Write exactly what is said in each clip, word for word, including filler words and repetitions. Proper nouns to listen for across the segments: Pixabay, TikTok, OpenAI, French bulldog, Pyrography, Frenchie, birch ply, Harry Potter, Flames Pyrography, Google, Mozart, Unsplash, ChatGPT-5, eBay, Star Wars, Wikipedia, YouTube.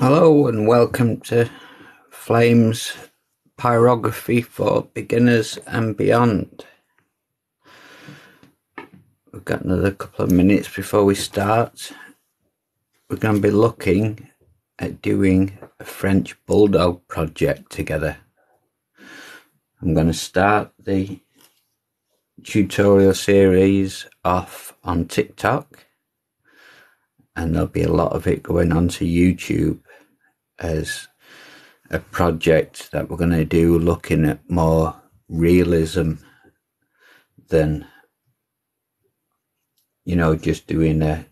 Hello and welcome to Flames Pyrography for Beginners and Beyond. We've got another couple of minutes before we start. We're going to be looking at doing a French bulldog project together. I'm going to start the tutorial series off on TikTok, and there'll be a lot of it going on to YouTube as a project that we're going to do looking at more realism than, you know, just doing a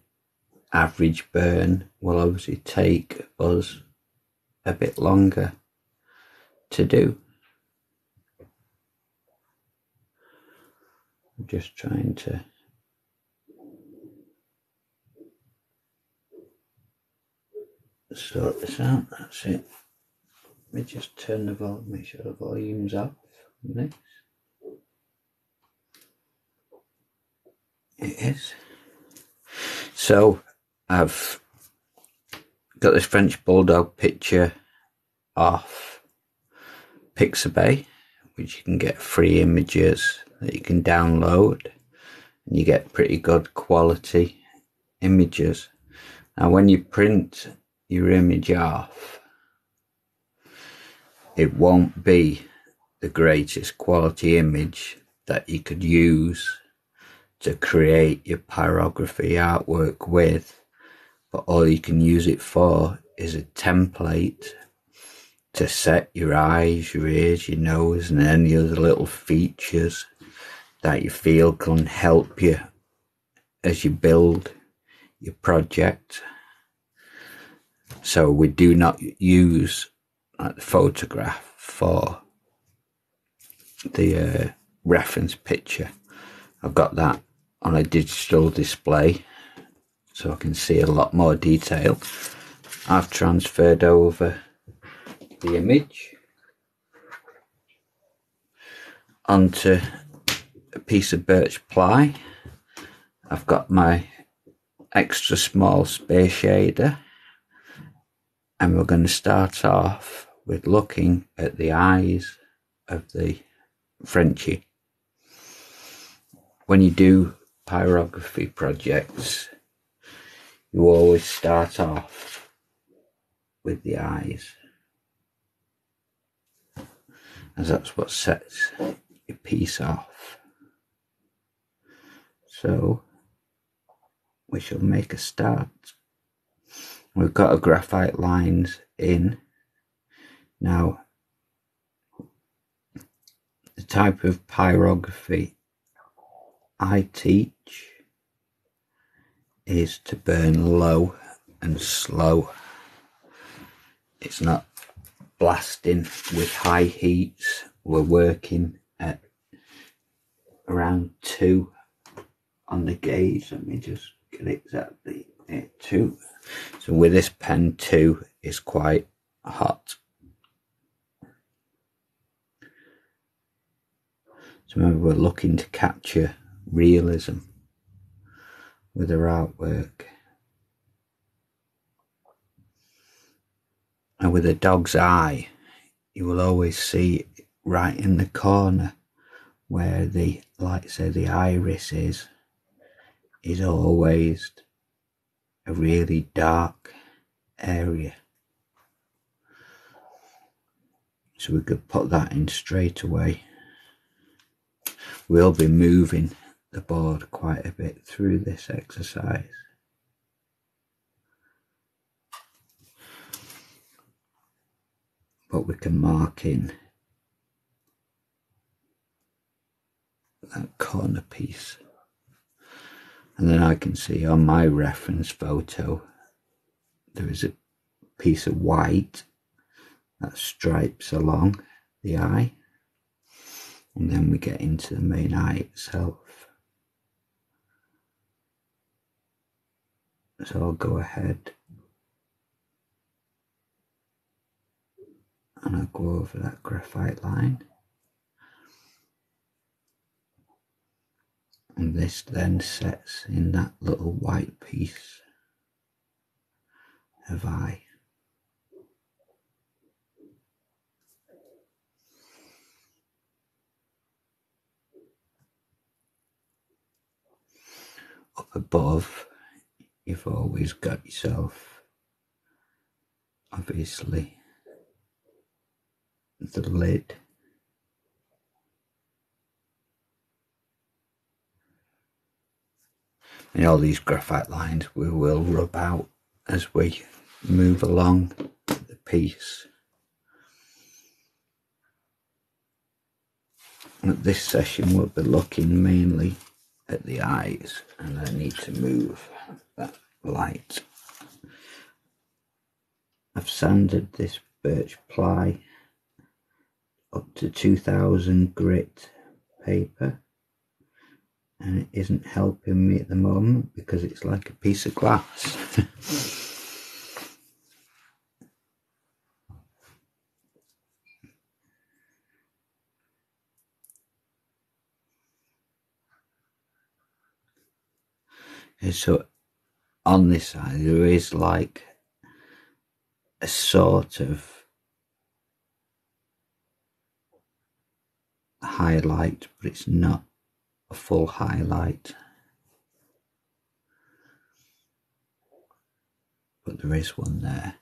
average burn. Will obviously take us a bit longer to do. I'm just trying to sort this out. That's it. Let me just turn the volume, make sure the volume's up. Next. It is. So I've got this French bulldog picture off Pixabay, which you can get free images that you can download, and you get pretty good quality images. Now when you print your image off, it won't be the greatest quality image that you could use to create your pyrography artwork with, but all you can use it for is a template to set your eyes, your ears, your nose, and any other little features that you feel can help you as you build your project. So we do not use that photograph for the uh, reference picture. I've got that on a digital display so I can see a lot more detail. I've transferred over the image onto a piece of birch ply. I've got my extra small space shader, and we're going to start off with looking at the eyes of the Frenchie. When you do pyrography projects, you always start off with the eyes, as that's what sets your piece off. So we shall make a start. We've got our graphite lines in. Now, the type of pyrography I teach is to burn low and slow. It's not blasting with high heats. We're working at around two on the gauge. Let me just get exactly it two. So with this pen, two is quite hot. So remember, we're looking to capture realism with our artwork. And with a dog's eye, you will always see right in the corner where the, like say, the iris is, is always a really dark area. So we could put that in straight away. We'll be moving the board quite a bit through this exercise. But we can mark in that corner piece. And then I can see on my reference photo, there is a piece of white that stripes along the eye. and then we get into the main eye itself. So I'll go ahead and I'll go over that graphite line. And this then sets in that little white piece of eye. Up above, you've always got yourself, obviously, the lid. And all these graphite lines we will rub out as we move along the piece. And at this session we'll be looking mainly at the eyes, and I need to move that light. I've sanded this birch ply up to two thousand grit paper, and it isn't helping me at the moment because it's like a piece of glass. And so on this side there is like a sort of highlight, but it's not a full highlight, but there is one there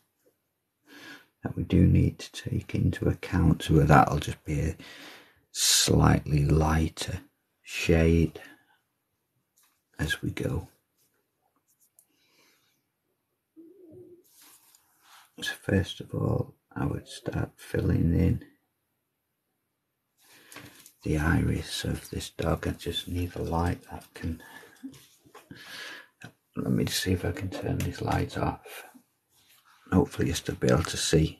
that we do need to take into account, so that'll just be a slightly lighter shade as we go. So first of all I would start filling in the iris of this dog. I just need a light that can, let me see if I can turn this light off, hopefully you'll still be able to see,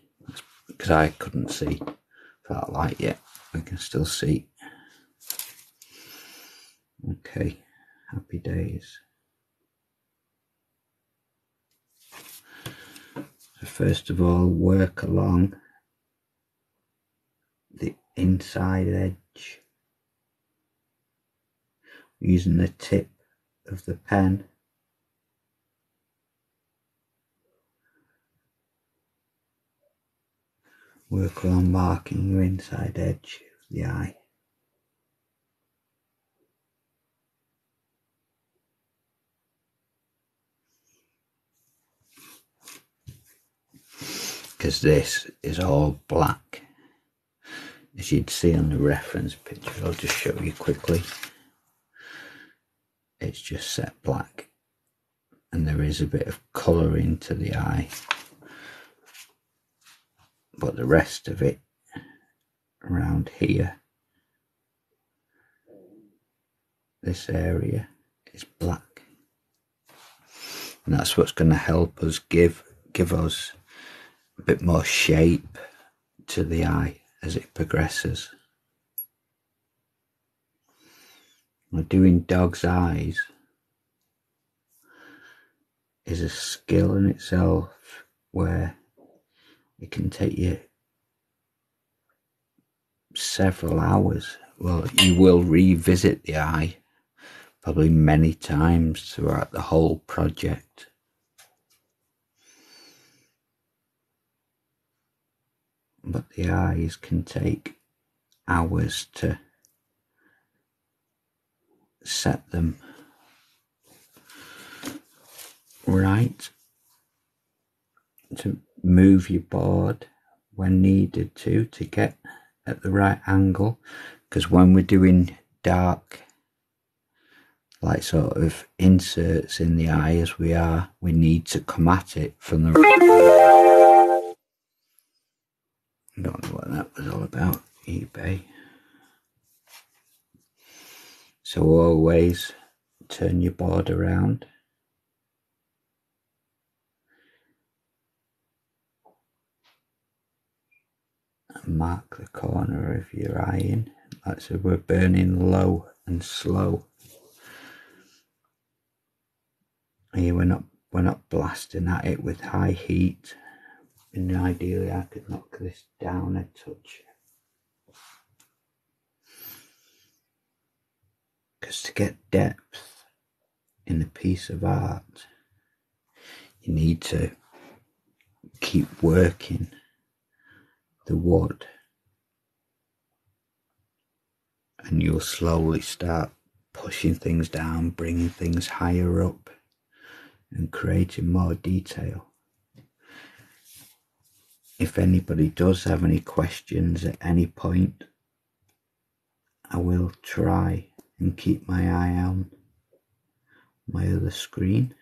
because I couldn't see that light yet, we can still see. Okay, happy days. First of all, work along the inside edge using the tip of the pen . Work along marking your inside edge of the eye. Because this is all black, as you'd see on the reference picture, I'll just show you quickly, it's just set black, and there is a bit of colour into the eye, but the rest of it around here, this area is black, and that's what's going to help us give give us a bit more shape to the eye as it progresses. Now, doing dogs' eyes is a skill in itself, where it can take you several hours. Well, you will revisit the eye probably many times throughout the whole project. But the eyes can take hours to set them right, to move your board when needed to, to get at the right angle, because when we're doing dark, like sort of inserts in the eye as we are, we need to come at it from the right. I don't know what that was all about, eBay. So always turn your board around. And mark the corner of your eye in. Like I said, we're burning low and slow here. We're not we're not blasting at it with high heat, and ideally I could knock this down a touch, because to get depth in a piece of art you need to keep working the wood, and you'll slowly start pushing things down, bringing things higher up and creating more detail. If anybody does have any questions at any point, I will try and keep my eye on my other screen.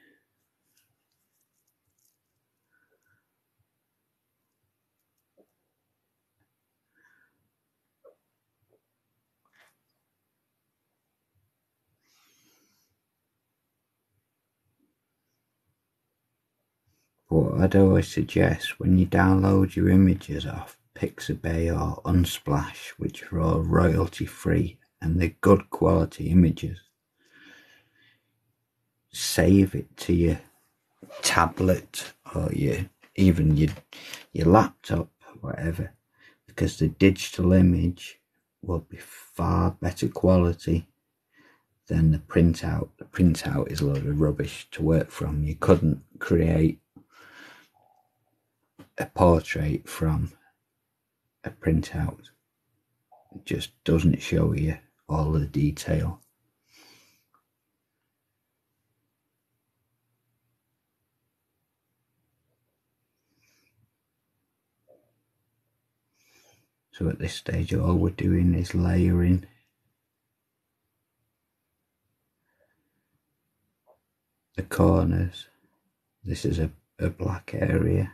But I'd always suggest, when you download your images off Pixabay or Unsplash, which are all royalty free and they're good quality images, save it to your tablet or your even your your laptop, whatever, because the digital image will be far better quality than the printout. The printout is a load of rubbish to work from. You couldn't create a portrait from a printout. It just doesn't show you all the detail. So at this stage all we're doing is layering the corners. This is a, a black area.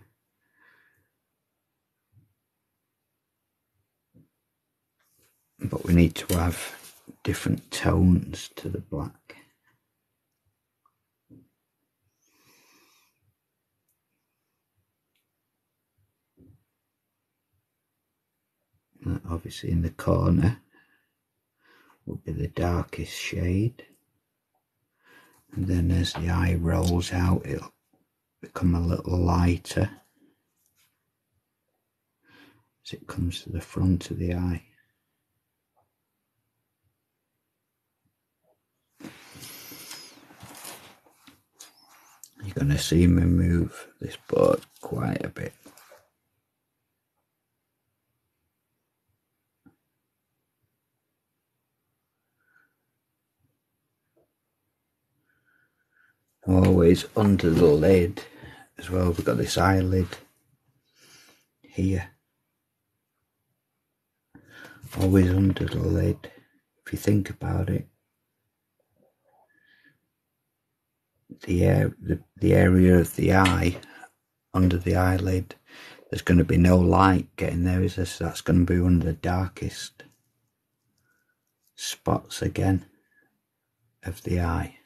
But we need to have different tones to the black. And obviously in the corner will be the darkest shade. And then as the eye rolls out, it'll become a little lighter as it comes to the front of the eye. You're going to see me move this board quite a bit. Always under the lid as well. We've got this eyelid here. Always under the lid, if you think about it. The, air, the the area of the eye under the eyelid, there's going to be no light getting there, is there? So that's going to be one of the darkest spots again of the eye.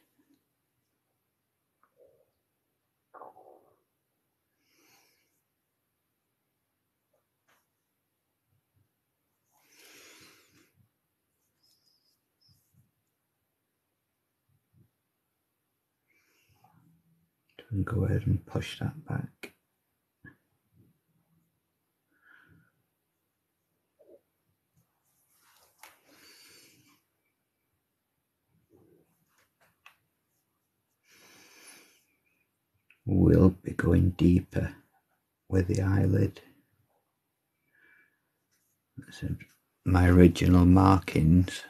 And go ahead and push that back. We'll be going deeper with the eyelid. So my original markings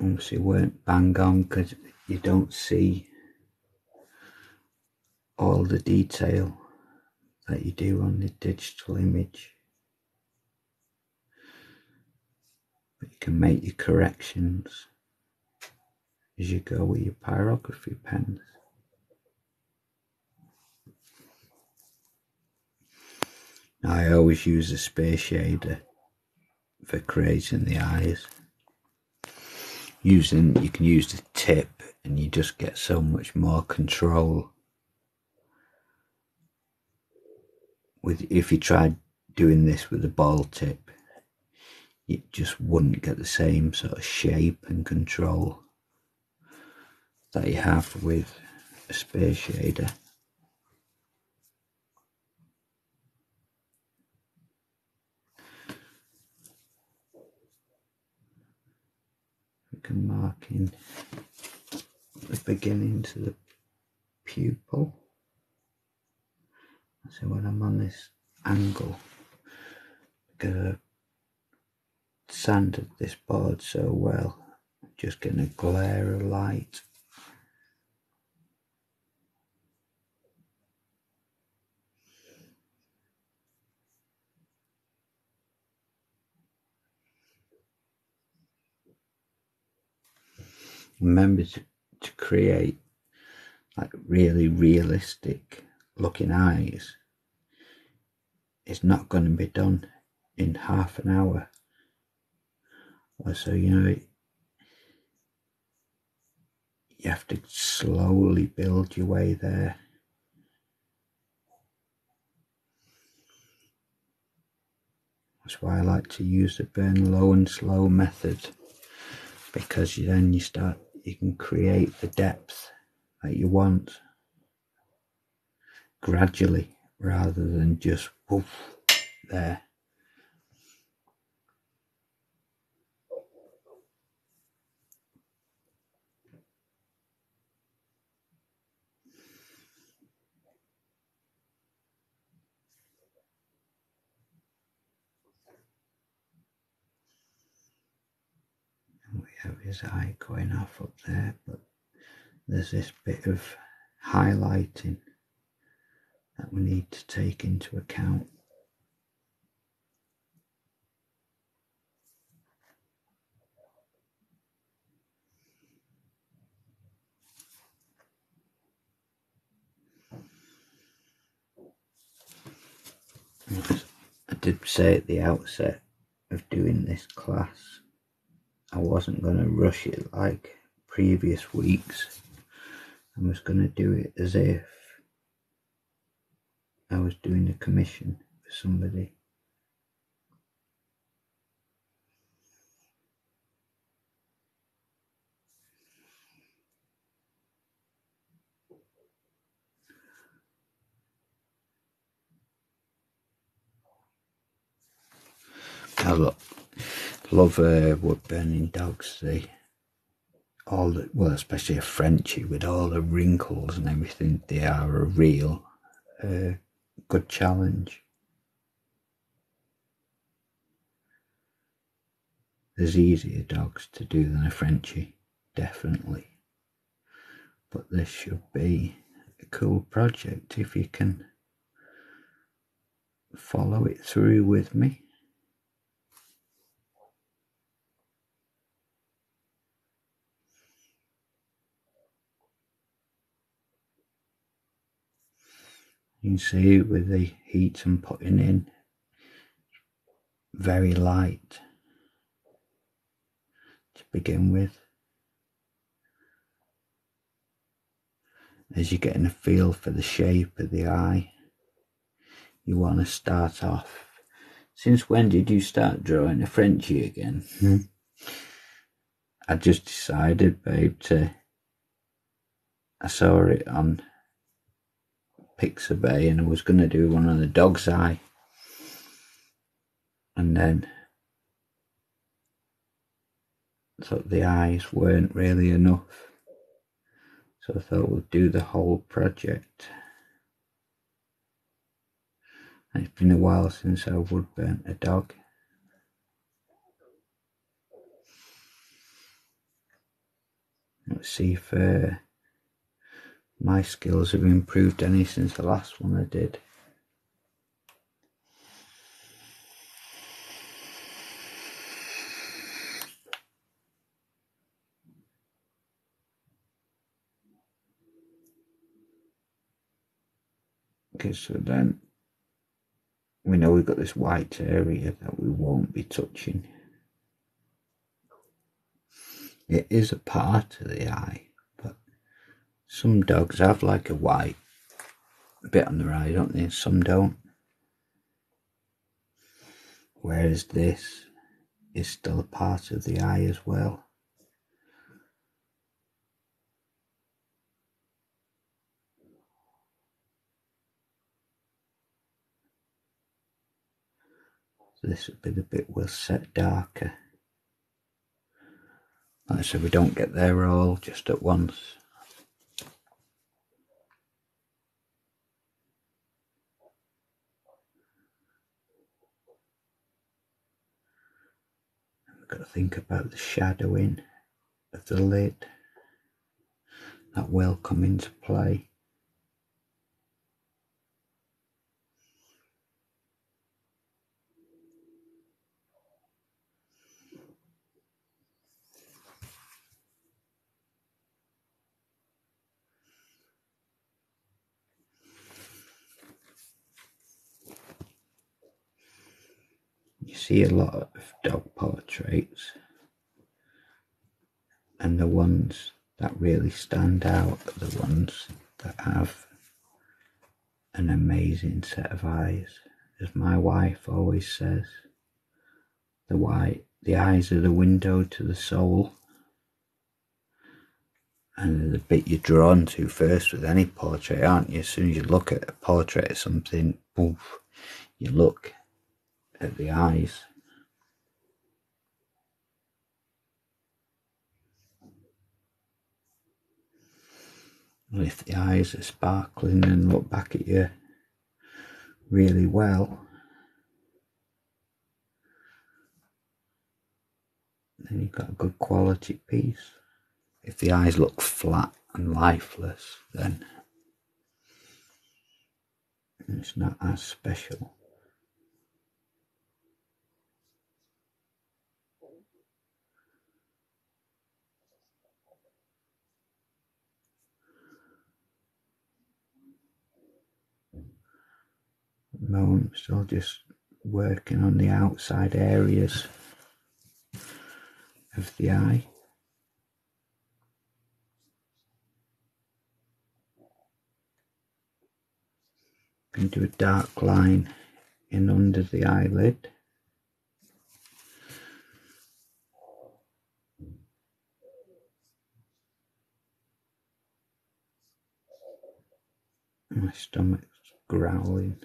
obviously weren't bang on, because you don't see all the detail that you do on the digital image, but you can make your corrections as you go with your pyrography pens. Now, I always use a spear shader for creating the eyes. Using, you can use the tip and you just get so much more control with if you try doing this with a ball tip, it just wouldn't get the same sort of shape and control that you have with a space shader. We can mark in the beginning to the pupil. So when I'm on this angle, because I've sanded this board so well, I'm just getting a glare of light. Remember to, to create like really realistic looking eyes. It's not going to be done in half an hour or so, you know. It, you have to slowly build your way there. That's why I like to use the burn low and slow method, because then you start, you can create the depth that you want gradually, rather than just woof there. And we have his eye going off up there, but there's this bit of highlighting that we need to take into account. I did say at the outset of doing this class, I wasn't going to rush it like previous weeks. I was going to do it as if I was doing a commission for somebody. I love, love uh, wood burning dogs. They all the, well, especially a Frenchie with all the wrinkles and everything. They are a real uh, good challenge. There's easier dogs to do than a Frenchie, definitely, but this should be a cool project if you can follow it through with me. You can see with the heat I'm putting in, very light to begin with. As you're getting a feel for the shape of the eye, you want to start off. Since when did you start drawing a Frenchie again? Hmm. I just decided, babe, to, I saw it on Pixabay and I was going to do one on the dog's eye, and then I thought the eyes weren't really enough, so I thought we'll do the whole project. And it's been a while since I wood burnt a dog. Let's see if uh, my skills have improved any since the last one I did. Okay, so then we know we've got this white area that we won't be touching. It is a part of the eye. Some dogs have like a white bit on their eye, don't they? Some don't. whereas this is still a part of the eye as well. So this would be the bit we'll set darker. Like I said, we don't get there all just at once. Got to think about the shadowing of the lid. That will come into play. See a lot of dog portraits, and the ones that really stand out are the ones that have an amazing set of eyes. As my wife always says, the white, the eyes are the window to the soul, and the bit you're drawn to first with any portrait, aren't you? As soon as you look at a portrait of something, oof, you look at the eyes. And if the eyes are sparkling and look back at you really well, then you've got a good quality piece. If the eyes look flat and lifeless, then it's not as special. Moment, so just working on the outside areas of the eye. Going to do a dark line in under the eyelid. My stomach's growling.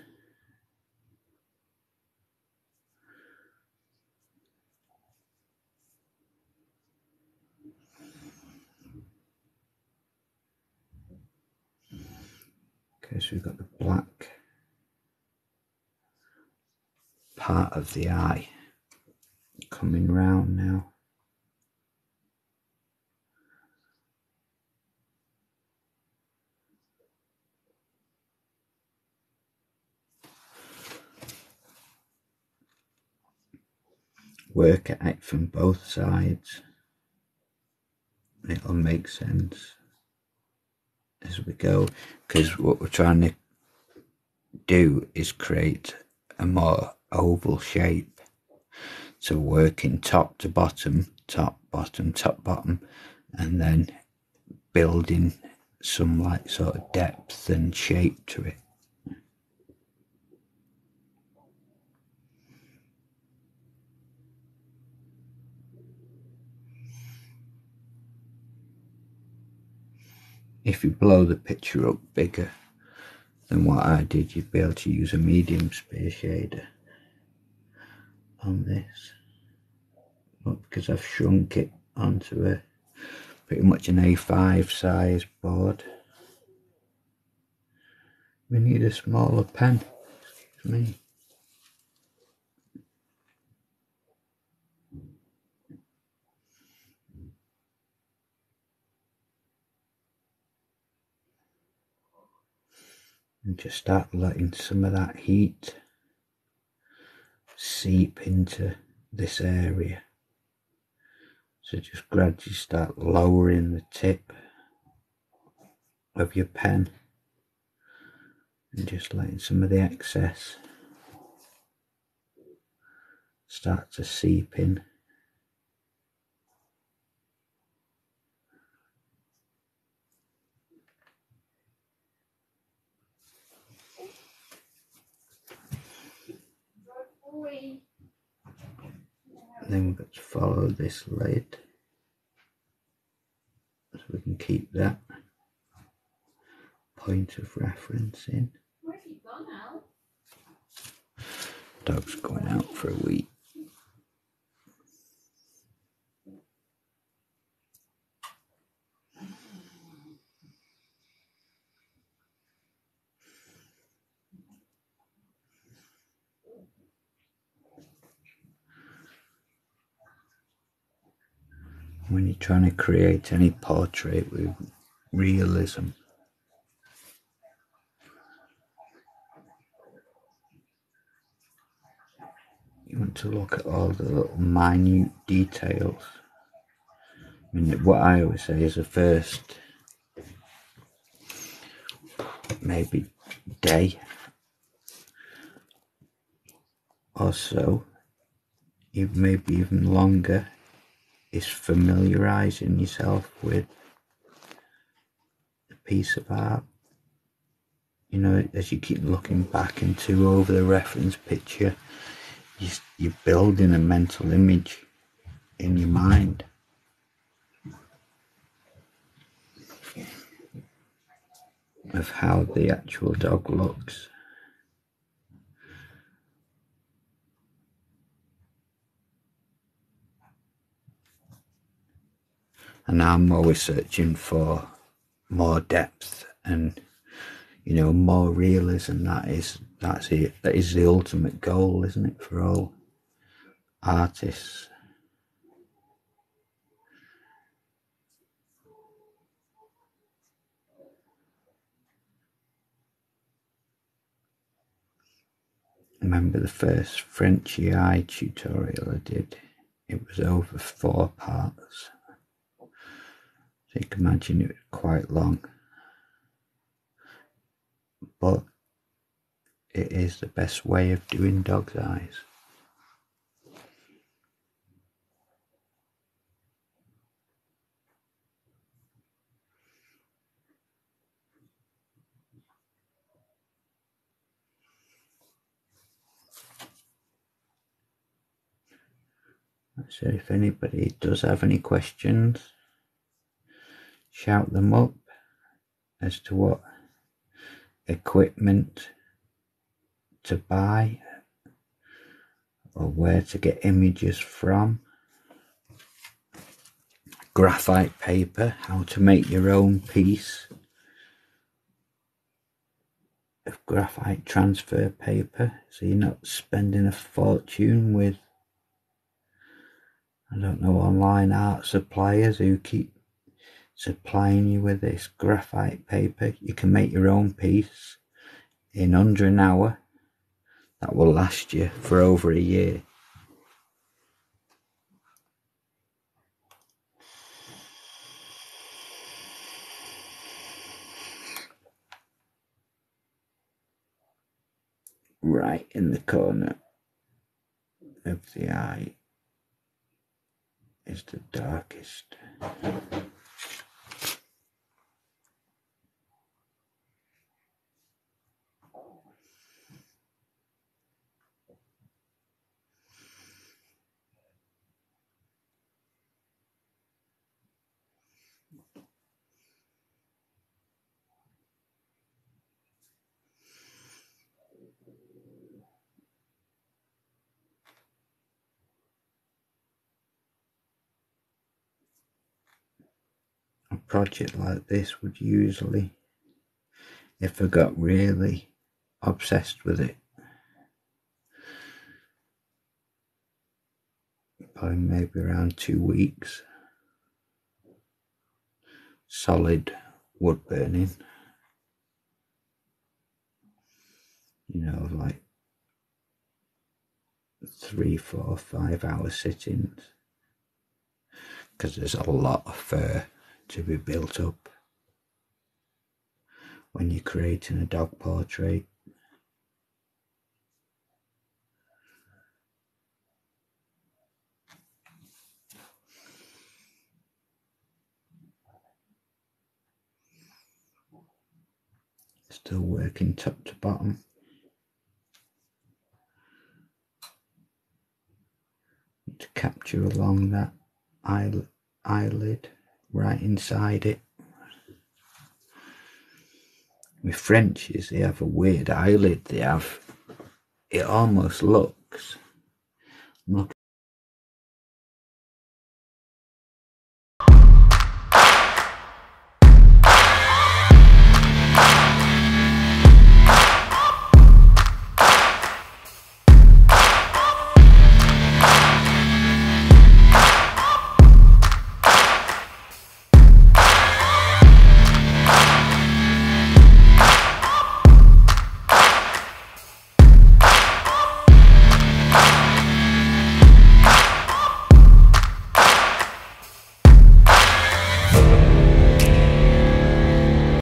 Okay, so we've got the black part of the eye coming round now. Work at it from both sides. It'll make sense as we go, because what we're trying to do is create a more oval shape. So working top to bottom, top, bottom, top, bottom, and then building some like sort of depth and shape to it. If you blow the picture up bigger than what I did, you'd be able to use a medium spear shader on this. But because I've shrunk it onto a pretty much an A five size board, we need a smaller pen. Excuse me. And just start letting some of that heat seep into this area. So just gradually start lowering the tip of your pen and just letting some of the excess start to seep in. think let's follow this light so we can keep that point of reference in. Where have you gone, Al? Dog's going out for a week. When you're trying to create any portrait with realism, you want to look at all the little minute details. I mean, what I always say is the first maybe day or so, even maybe even longer, is familiarising yourself with a piece of art. You know, as you keep looking back into over the reference picture, you, you're building a mental image in your mind. Of how the actual dog looks. And I'm always searching for more depth and, you know, more realism. That is, that's it. That is the ultimate goal, isn't it, for all artists? Remember the first Frenchie eye tutorial I did? It was over four parts. So you can imagine it was quite long, but it is the best way of doing dog's eyes. So if anybody does have any questions, shout them up as to what equipment to buy or where to get images from. Graphite paper, how to make your own piece of graphite transfer paper so you're not spending a fortune with, I don't know, online art suppliers who keep supplying you with this graphite paper. You can make your own piece in under an hour that will last you for over a year. Right in the corner of the eye is the darkest. Project like this would usually, if I got really obsessed with it, probably maybe around two weeks solid wood burning, you know, like three, four, five hour sittings, because there's a lot of fur to be built up when you're creating a dog portrait. Still working top to bottom. to capture along that eyelid right inside it. With Frenchies, they have a weird eyelid. They have, it almost looks, look